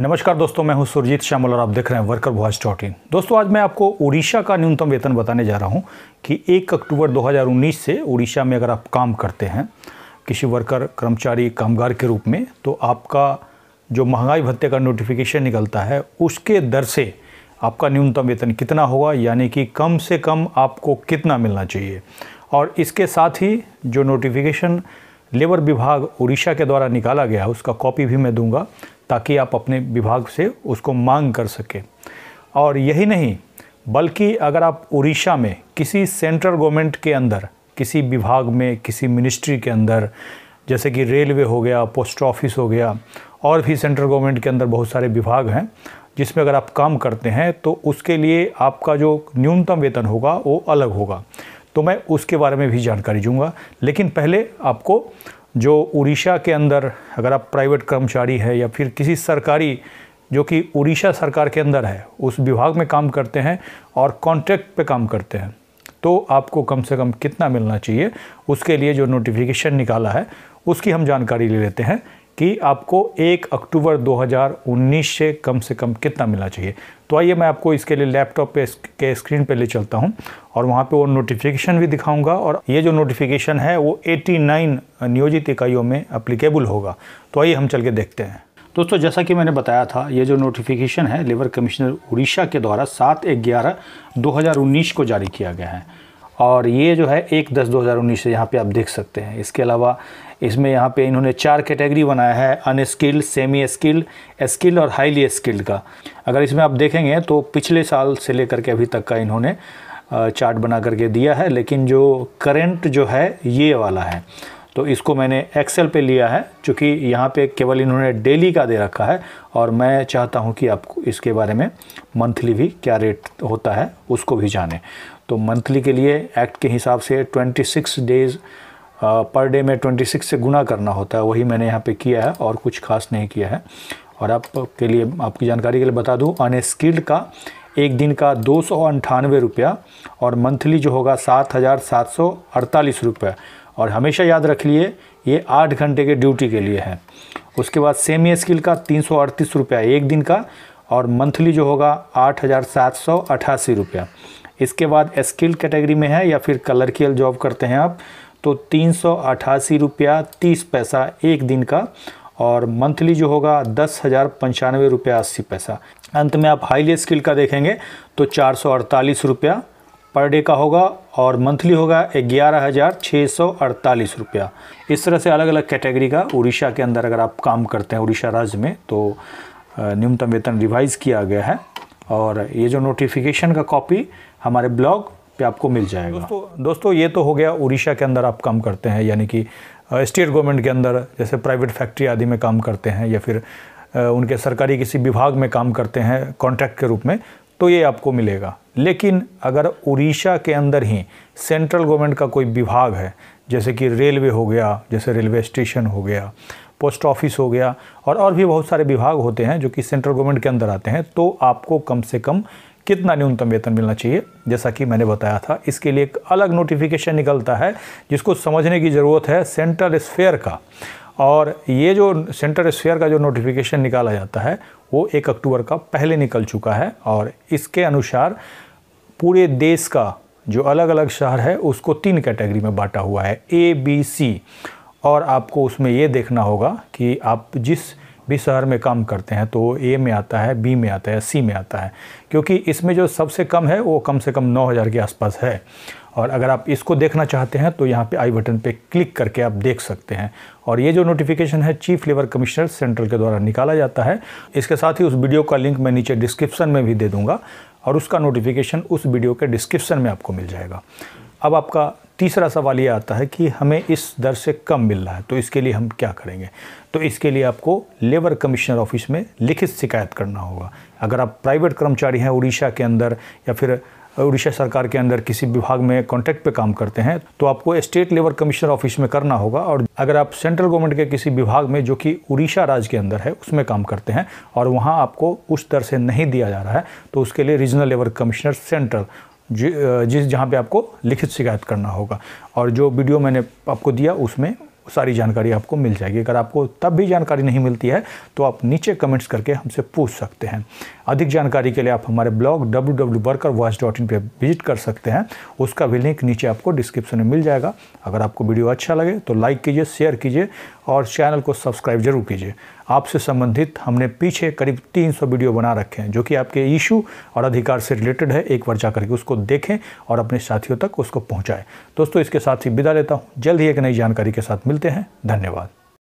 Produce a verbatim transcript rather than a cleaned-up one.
नमस्कार दोस्तों, मैं हूं सुरजीत श्यामल और आप देख रहे हैं वर्कर वॉइस डॉट इन। दोस्तों, आज मैं आपको उड़ीसा का न्यूनतम वेतन बताने जा रहा हूं कि एक अक्टूबर दो हज़ार उन्नीस से उड़ीसा में अगर आप काम करते हैं किसी वर्कर कर्मचारी कामगार के रूप में, तो आपका जो महंगाई भत्ते का नोटिफिकेशन निकलता है उसके दर से आपका न्यूनतम वेतन कितना होगा, यानी कि कम से कम आपको कितना मिलना चाहिए। और इसके साथ ही जो नोटिफिकेशन लेबर विभाग उड़ीसा के द्वारा निकाला गया उसका कॉपी भी मैं दूंगा ताकि आप अपने विभाग से उसको मांग कर सकें। और यही नहीं बल्कि अगर आप उड़ीसा में किसी सेंट्रल गवर्नमेंट के अंदर किसी विभाग में किसी मिनिस्ट्री के अंदर, जैसे कि रेलवे हो गया, पोस्ट ऑफिस हो गया, और भी सेंट्रल गवर्नमेंट के अंदर बहुत सारे विभाग हैं जिसमें अगर आप काम करते हैं तो उसके लिए आपका जो न्यूनतम वेतन होगा वो अलग होगा। तो मैं उसके बारे में भी जानकारी दूंगा, लेकिन पहले आपको जो उड़ीसा के अंदर अगर आप प्राइवेट कर्मचारी है या फिर किसी सरकारी जो कि उड़ीसा सरकार के अंदर है उस विभाग में काम करते हैं और कॉन्ट्रैक्ट पे काम करते हैं तो आपको कम से कम कितना मिलना चाहिए, उसके लिए जो नोटिफिकेशन निकाला है उसकी हम जानकारी ले लेते हैं कि आपको एक अक्टूबर दो हज़ार उन्नीस से कम से कम कितना मिलना चाहिए। तो आइए मैं आपको इसके लिए लैपटॉप पे के स्क्रीन पे ले चलता हूं और वहां पे वो नोटिफिकेशन भी दिखाऊंगा। और ये जो नोटिफिकेशन है वो नवासी नियोजित इकाइयों में अप्लीकेबल होगा। तो आइए हम चल के देखते हैं। दोस्तों, जैसा कि मैंने बताया था, ये जो नोटिफिकेशन है लेबर कमिश्नर उड़ीसा के द्वारा सात ग्यारह दो हज़ार उन्नीस को जारी किया गया है और ये जो है एक दस दो हज़ार उन्नीस से यहाँ पर आप देख सकते हैं। इसके अलावा इसमें यहाँ पे इन्होंने चार कैटेगरी बनाया है, अनस्किल्ड, सेमी स्किल्ड, स्किल्ड और हाईली स्किल्ड का। अगर इसमें आप देखेंगे तो पिछले साल से लेकर के अभी तक का इन्होंने चार्ट बना करके दिया है, लेकिन जो करेंट जो है ये वाला है तो इसको मैंने एक्सेल पे लिया है क्योंकि यहाँ पे केवल इन्होंने डेली का दे रखा है और मैं चाहता हूँ कि आपको इसके बारे में मंथली भी क्या रेट होता है उसको भी जाने। तो मंथली के लिए एक्ट के हिसाब से छब्बीस डेज़ पर डे में छब्बीस से गुना करना होता है, वही मैंने यहाँ पे किया है और कुछ खास नहीं किया है। और आपके लिए आपकी जानकारी के लिए बता दूँ, अनस्किल्ड का एक दिन का दो सौ अंठानवे रुपया और मंथली जो होगा सात हज़ार सात सौ अड़तालीस रुपये। और हमेशा याद रख लिए ये आठ घंटे के ड्यूटी के लिए है। उसके बाद सेमी स्किल का तीन सौ अड़तीस रुपया एक दिन का और मंथली जो होगा आठ हज़ार सात सौ अट्ठासी रुपया। इसके बाद स्किल कैटेगरी में है या फिर कलरकियल जॉब करते हैं आप तो तीन सौ अट्ठासी रुपया तीस पैसा एक दिन का और मंथली जो होगा दस हज़ार पंचानवे रुपया अस्सी पैसा। अंत में आप हाईली स्किल का देखेंगे तो चार सौ अड़तालीस रुपया पर डे का होगा और मंथली होगा ग्यारह हज़ार छः सौ अड़तालीस रुपया। इस तरह से अलग अलग कैटेगरी का उड़ीसा के अंदर अगर आप काम करते हैं उड़ीसा राज्य में तो न्यूनतम वेतन रिवाइज़ किया गया है। और ये जो नोटिफिकेशन का कॉपी हमारे ब्लॉग पे आपको मिल जाएगा। दोस्तों, दोस्तों ये तो हो गया उड़ीसा के अंदर आप काम करते हैं, यानी कि स्टेट गवर्नमेंट के अंदर जैसे प्राइवेट फैक्ट्री आदि में काम करते हैं या फिर उनके सरकारी किसी विभाग में काम करते हैं कॉन्ट्रैक्ट के रूप में, तो ये आपको मिलेगा। लेकिन अगर उड़ीसा के अंदर ही सेंट्रल गवर्नमेंट का कोई विभाग है, जैसे कि रेलवे हो गया, जैसे रेलवे स्टेशन हो गया, पोस्ट ऑफिस हो गया और और भी बहुत सारे विभाग होते हैं जो कि सेंट्रल गवर्नमेंट के अंदर आते हैं, तो आपको कम से कम कितना न्यूनतम वेतन मिलना चाहिए, जैसा कि मैंने बताया था। इसके लिए एक अलग नोटिफिकेशन निकलता है जिसको समझने की ज़रूरत है, सेंट्रल स्फेयर का। और ये जो सेंट्रल स्फेयर का जो नोटिफिकेशन निकाला जाता है वो एक अक्टूबर का पहले निकल चुका है और इसके अनुसार पूरे देश का जो अलग अलग शहर है उसको तीन कैटेगरी में बांटा हुआ है, ए बी सी। और आपको उसमें ये देखना होगा कि आप जिस भी शहर में काम करते हैं तो ए में आता है, बी में आता है, सी में आता है, क्योंकि इसमें जो सबसे कम है वो कम से कम नौ हज़ार के आसपास है। और अगर आप इसको देखना चाहते हैं तो यहाँ पे आई बटन पे क्लिक करके आप देख सकते हैं। और ये जो नोटिफिकेशन है चीफ लेबर कमिश्नर सेंट्रल के द्वारा निकाला जाता है। इसके साथ ही उस वीडियो का लिंक मैं नीचे डिस्क्रिप्शन में भी दे दूँगा और उसका नोटिफिकेशन उस वीडियो के डिस्क्रिप्शन में आपको मिल जाएगा। अब आपका तीसरा सवाल ये आता है कि हमें इस दर से कम मिल रहा है तो इसके लिए हम क्या करेंगे। तो इसके लिए आपको लेबर कमिश्नर ऑफिस में लिखित शिकायत करना होगा। अगर आप प्राइवेट कर्मचारी हैं उड़ीसा के अंदर या फिर उड़ीसा सरकार के अंदर किसी विभाग में कॉन्ट्रैक्ट पे काम करते हैं तो आपको स्टेट लेबर कमिश्नर ऑफिस में करना होगा। और अगर आप सेंट्रल गवर्नमेंट के किसी विभाग में जो कि उड़ीसा राज्य के अंदर है उसमें काम करते हैं और वहाँ आपको उस दर से नहीं दिया जा रहा है तो उसके लिए रीजनल लेबर कमिश्नर सेंट्रल जि जिस जहाँ पे आपको लिखित शिकायत करना होगा। और जो वीडियो मैंने आपको दिया उसमें सारी जानकारी आपको मिल जाएगी। अगर आपको तब भी जानकारी नहीं मिलती है तो आप नीचे कमेंट्स करके हमसे पूछ सकते हैं। अधिक जानकारी के लिए आप हमारे blog W W worker voice dot in पर विजिट कर सकते हैं, उसका भी लिंक नीचे आपको डिस्क्रिप्शन में मिल जाएगा। अगर आपको वीडियो अच्छा लगे तो लाइक कीजिए, शेयर कीजिए और चैनल को सब्सक्राइब जरूर कीजिए। आपसे संबंधित हमने पीछे करीब तीन सौ वीडियो बना रखे हैं जो कि आपके इशू और अधिकार से रिलेटेड है। एक बार जा करके उसको देखें और अपने साथियों तक उसको पहुंचाएं। दोस्तों, इसके साथ ही विदा लेता हूं। जल्द ही एक नई जानकारी के साथ मिलते हैं। धन्यवाद।